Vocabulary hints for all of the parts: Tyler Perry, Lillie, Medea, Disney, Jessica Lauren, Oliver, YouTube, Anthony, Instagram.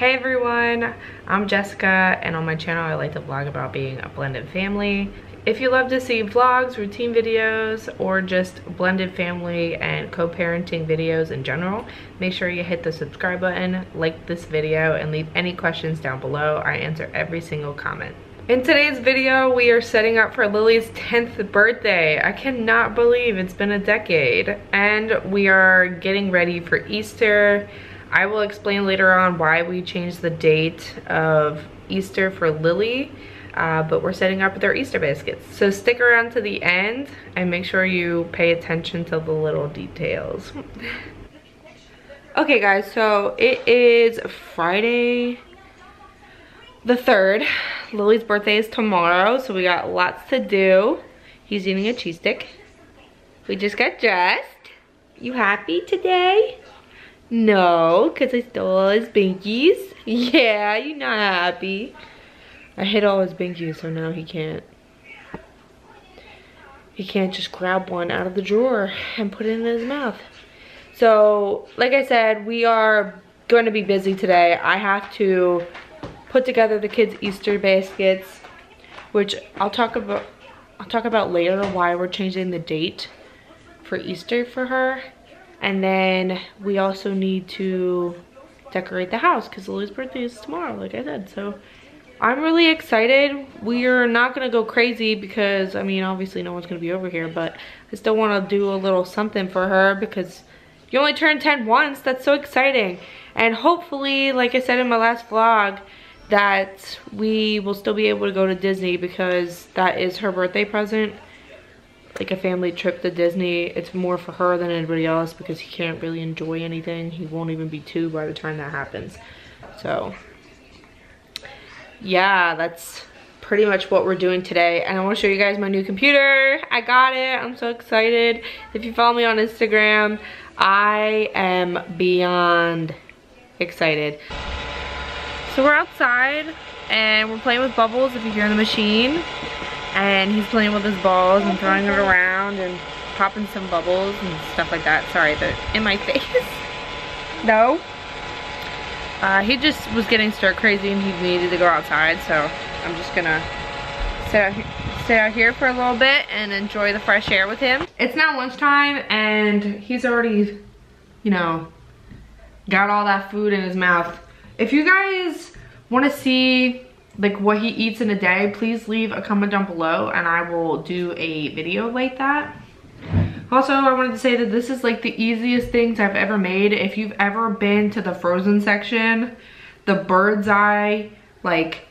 Hey everyone, I'm Jessica, and on my channel I like to vlog about being a blended family. If you love to see vlogs, routine videos, or just blended family and co-parenting videos in general, make sure you hit the subscribe button, like this video, and leave any questions down below. I answer every single comment. In today's video, we are setting up for Lillie's 10th birthday. I cannot believe it's been a decade. And we are getting ready for Easter. I will explain later on why we changed the date of Easter for Lillie, but we're setting up with our Easter baskets. So stick around to the end and make sure you pay attention to the little details. Okay guys, so it is Friday the 3rd. Lillie's birthday is tomorrow, so we got lots to do. He's eating a cheese stick. We just got dressed. You happy today? No, because I stole all his binkies. Yeah, you're not happy. I hid all his binkies, so now he can't. He can't just grab one out of the drawer and put it in his mouth. So, like I said, we are going to be busy today. I have to put together the kids' Easter baskets, which I'll talk about later why we're changing the date for Easter for her. And then we also need to decorate the house because Lillie's birthday is tomorrow, like I said. So I'm really excited. We're not going to go crazy because, I mean, obviously no one's going to be over here. But I still want to do a little something for her because you only turned 10 once. That's so exciting. And hopefully, like I said in my last vlog, that we will still be able to go to Disney because that is her birthday present. Like a family trip to Disney. It's more for her than anybody else because he can't really enjoy anything. He won't even be 2 by the time that happens. So yeah, that's pretty much what we're doing today. And I want to show you guys my new computer. I got it. I'm so excited. If you follow me on Instagram, I am beyond excited. So we're outside and we're playing with bubbles if you hear the machine. And he's playing with his balls and throwing it around and popping some bubbles and stuff like that. Sorry, they're in my face. No. He just was getting stir crazy and he needed to go outside, so I'm just gonna stay out here for a little bit and enjoy the fresh air with him. It's now lunchtime and he's already, you know, got all that food in his mouth. If you guys wanna see like what he eats in a day, please leave a comment down below and I will do a video like that. Also, I wanted to say that this is like the easiest things I've ever made. If you've ever been to the frozen section, the bird's eye, like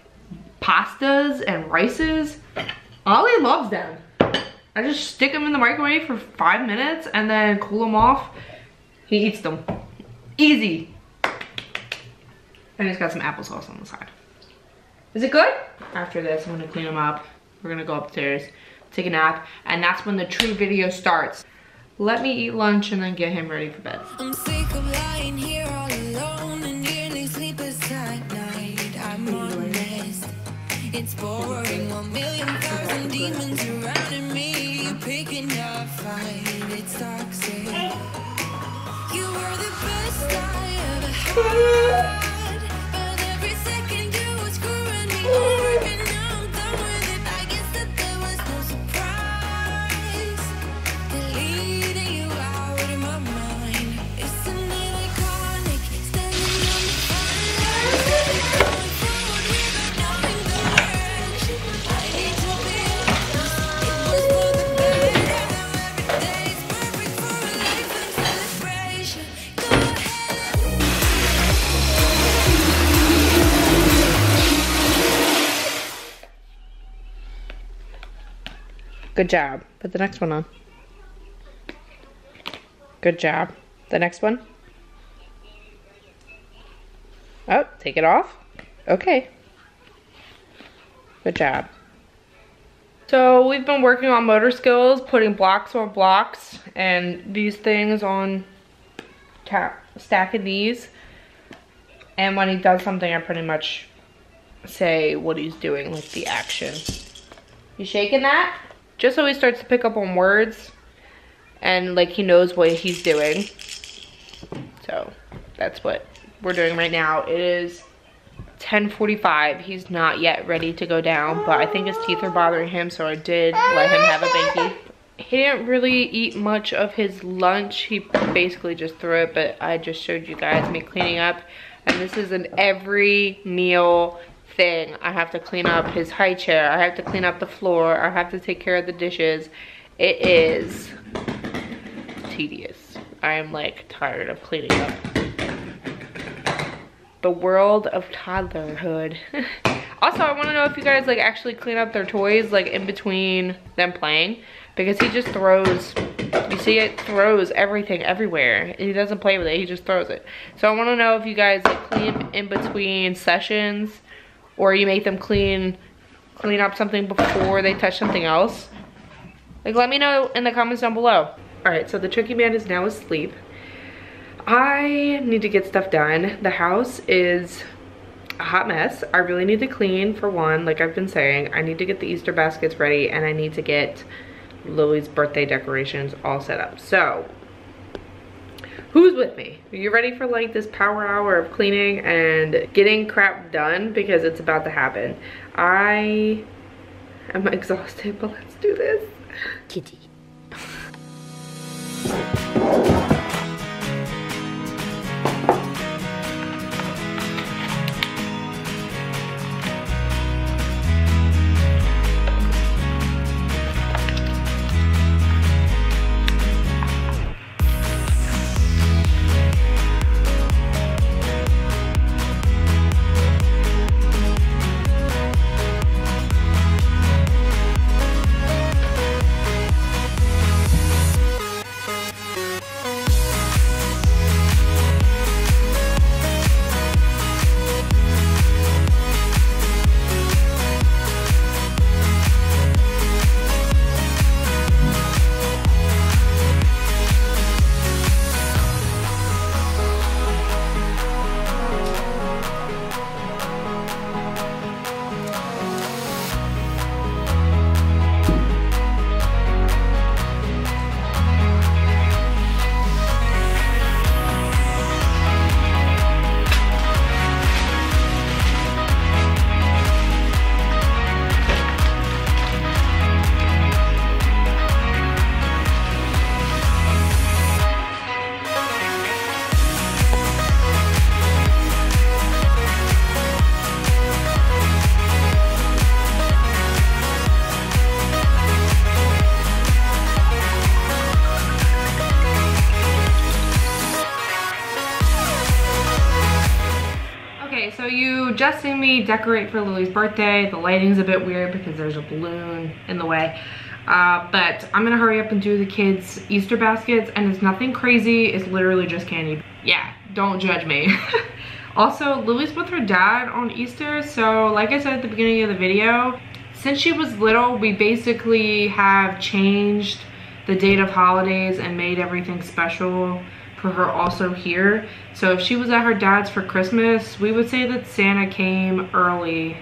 pastas and rices, Ollie loves them. I just stick them in the microwave for 5 minutes and then cool them off. He eats them. Easy. And he's got some applesauce on the side. Is it good? After this, I'm gonna clean them up. We're gonna go upstairs, take a nap, and that's when the true video starts. Let me eat lunch and then get him ready for bed. I'm sick of lying here all alone and nearly sleepless at night. I'm honest. It's boring. 1,000,000,000 demons surrounding me. You're picking up fight. It's toxic. You were the best I ever had. Good job. Put the next one on. Good job. The next one. Oh, take it off. Okay. Good job. So we've been working on motor skills, putting blocks on blocks and these things on tap, stacking these. And when he does something, I pretty much say what he's doing, like the action. You shaking that? Just so he starts to pick up on words and like he knows what he's doing. So that's what we're doing right now. It is 10:45. He's not yet ready to go down, but I think his teeth are bothering him, so I did let him have a binky. He didn't really eat much of his lunch. He basically just threw it, but I just showed you guys me cleaning up. And this is an every meal thing. I have to clean up his high chair. I have to clean up the floor. I have to take care of the dishes. It is tedious. I am like tired of cleaning up. The world of toddlerhood. Also, I want to know if you guys like actually clean up their toys like in between them playing, because he just throws, you see it, throws everything everywhere. He doesn't play with it, he just throws it. So I want to know if you guys like clean in between sessions, or you make them clean up something before they touch something else. Like, let me know in the comments down below. All right, so the tricky man is now asleep. I need to get stuff done. The house is a hot mess. I really need to clean, for one, like I've been saying. I need to get the Easter baskets ready, and I need to get Lily's birthday decorations all set up. So, who's with me? Are you ready for like this power hour of cleaning and getting crap done? Because it's about to happen. I am exhausted, but let's do this. Kitty. Just seen me decorate for Lily's birthday. The lighting's a bit weird because there's a balloon in the way, but I'm gonna hurry up and do the kids' Easter baskets, and it's nothing crazy. It's literally just candy. Yeah, don't judge me. Also, Lily's with her dad on Easter, so like I said at the beginning of the video, since she was little, we basically have changed the date of holidays and made everything special for her also here. So if she was at her dad's for Christmas, we would say that Santa came early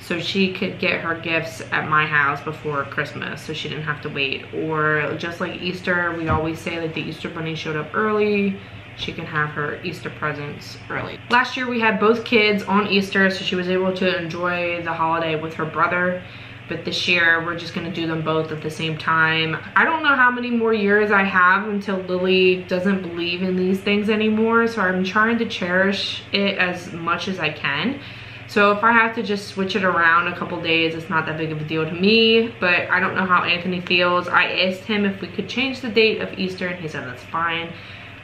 so she could get her gifts at my house before Christmas, so she didn't have to wait. Or just like Easter, we always say that the Easter bunny showed up early, she can have her Easter presents early. Last year we had both kids on Easter, so she was able to enjoy the holiday with her brother. But this year, we're just gonna do them both at the same time. I don't know how many more years I have until Lily doesn't believe in these things anymore, so I'm trying to cherish it as much as I can. So if I have to just switch it around a couple days, it's not that big of a deal to me, but I don't know how Anthony feels. I asked him if we could change the date of Easter, and he said that's fine.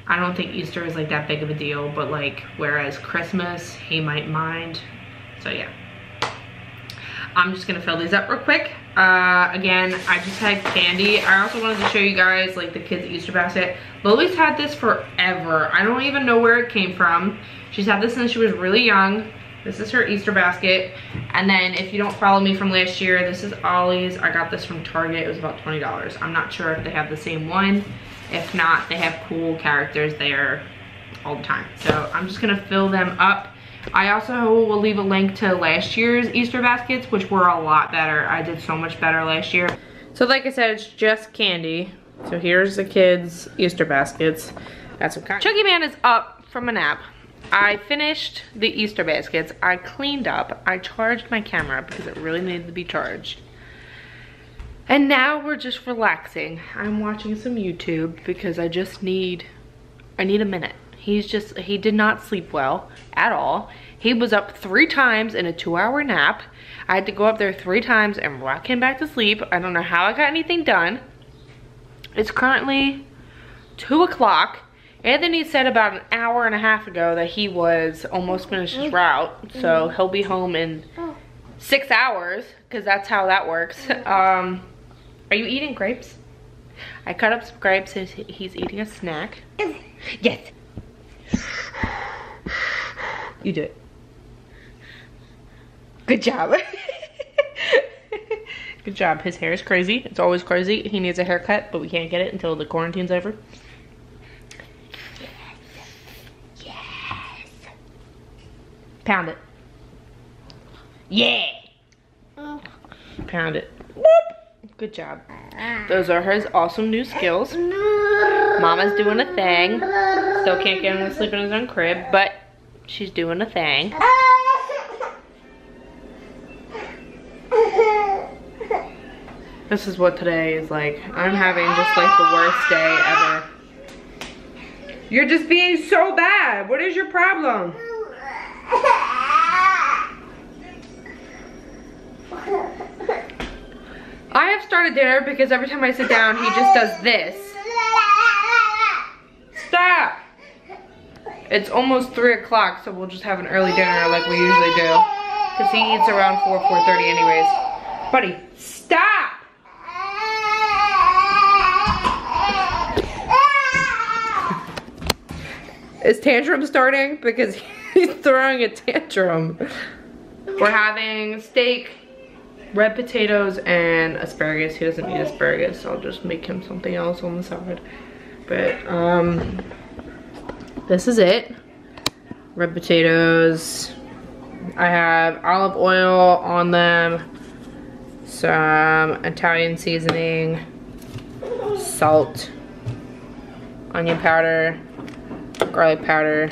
I don't think Easter is like that big of a deal, but like, whereas Christmas, he might mind, so yeah. I'm just gonna fill these up real quick. Again, I just had candy. I also wanted to show you guys like the kids' Easter basket. Lily's had this forever. I don't even know where it came from. She's had this since she was really young. This is her Easter basket. And then if you don't follow me from last year, this is Ollie's. I got this from Target. It was about $20. I'm not sure if they have the same one. If not, they have cool characters there all the time. So I'm just gonna fill them up. I also will leave a link to last year's Easter baskets, which were a lot better. I did so much better last year. So like I said, it's just candy. So here's the kids' Easter baskets. Got some kind. Chucky Man is up from a nap. I finished the Easter baskets. I cleaned up. I charged my camera because it really needed to be charged. And now we're just relaxing. I'm watching some YouTube because I just need, I need a minute. He's just, he did not sleep well at all. He was up 3 times in a 2-hour nap. I had to go up there 3 times and rock him back to sleep. I don't know how I got anything done. It's currently 2 o'clock. Anthony said about 1.5 hours ago that he was almost finished his route. So he'll be home in 6 hours because that's how that works. Are you eating grapes? I cut up some grapes and he's eating a snack. Yes. You do it. Good job. Good job. His hair is crazy. It's always crazy. He needs a haircut, but we can't get it until the quarantine's over. Yes. Yes. Pound it. Yeah. Oh. Pound it. Whoop. Good job. Those are his awesome new skills. Mama's doing a thing. Still can't get him to sleep in his own crib, but she's doing a thing. This is what today is like. I'm having just like the worst day ever. You're just being so bad. What is your problem? I have started dinner because every time I sit down, he just does this. Stop. It's almost 3 o'clock, so we'll just have an early dinner like we usually do. Because he eats around 4, 4:30 anyways. Buddy, stop. Is tantrum starting? Because he's throwing a tantrum. We're having steak, red potatoes, and asparagus. He doesn't eat asparagus, so I'll just make him something else on the side. But, this is it. Red potatoes. I have olive oil on them, some Italian seasoning, salt, onion powder, garlic powder,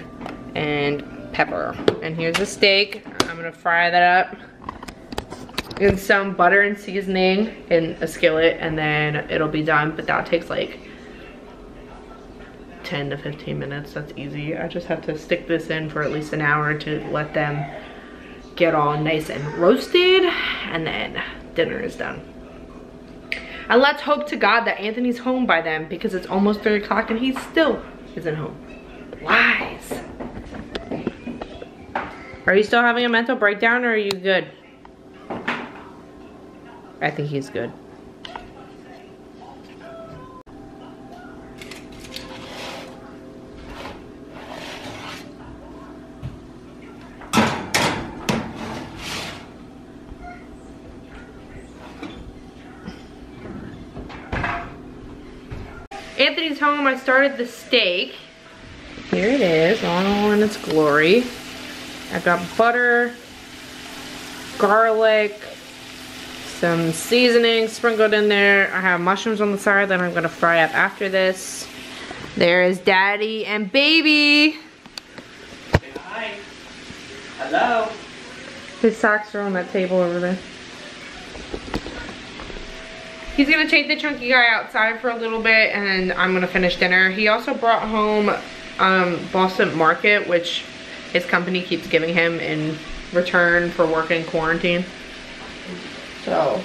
and pepper. And here's the steak. I'm gonna fry that up in some butter and seasoning in a skillet, and then it'll be done. But that takes like 10 to 15 minutes. That's easy. I just have to stick this in for at least 1 hour to let them get all nice and roasted, and then dinner is done. And let's hope to God that Anthony's home by then, because it's almost 3 o'clock and he still isn't home. Lies. Are you still having a mental breakdown or are you good? I think he's good. Anthony's home. I started the steak. Here it is, all in its glory. I've got butter, garlic, some seasoning sprinkled in there. I have mushrooms on the side that I'm gonna fry up after this. There is Daddy and Baby. Say hi. Hello. His socks are on that table over there. He's gonna take the chunky guy outside for a little bit, and I'm gonna finish dinner. He also brought home Boston Market, which his company keeps giving him in return for working quarantine. So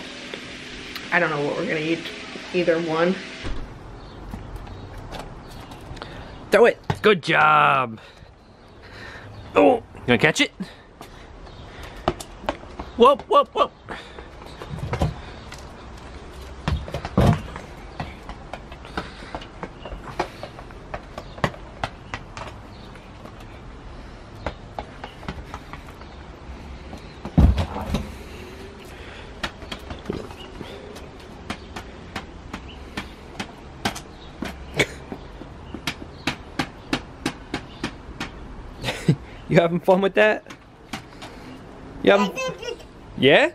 I don't know what we're gonna eat, either one. Throw it. Good job. Oh, you gonna catch it? Whoop, whoop, whoop. You having fun with that? You having... Yeah?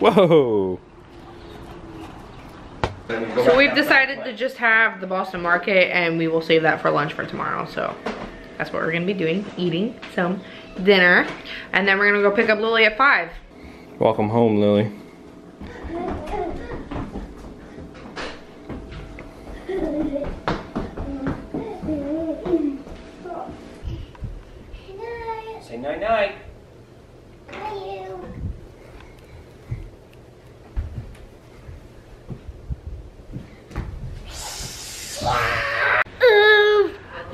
Whoa. So we've decided to just have the Boston Market, and we will save that for lunch for tomorrow. So That's what we're gonna be doing, eating some dinner. And then we're gonna go pick up Lillie at 5. Welcome home, Lillie. Say night night.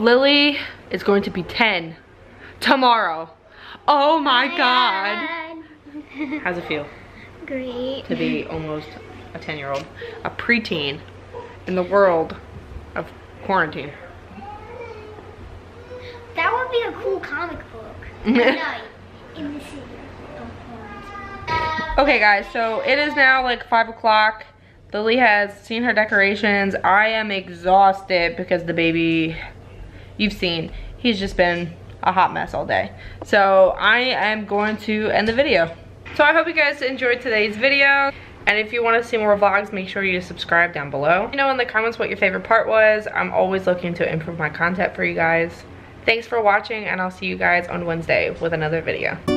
Lillie is going to be 10 tomorrow. Oh my God. How's it feel? Great. To be almost a 10-year-old, a preteen in the world of quarantine. That would be a cool comic book. In the city of quarantine. Okay guys, so it is now like 5 o'clock. Lillie has seen her decorations. I am exhausted because the baby, you've seen, he's just been a hot mess all day. So I am going to end the video. So I hope you guys enjoyed today's video. And if you want to see more vlogs, make sure you subscribe down below. You know in the comments what your favorite part was. I'm always looking to improve my content for you guys. Thanks for watching, and I'll see you guys on Wednesday with another video.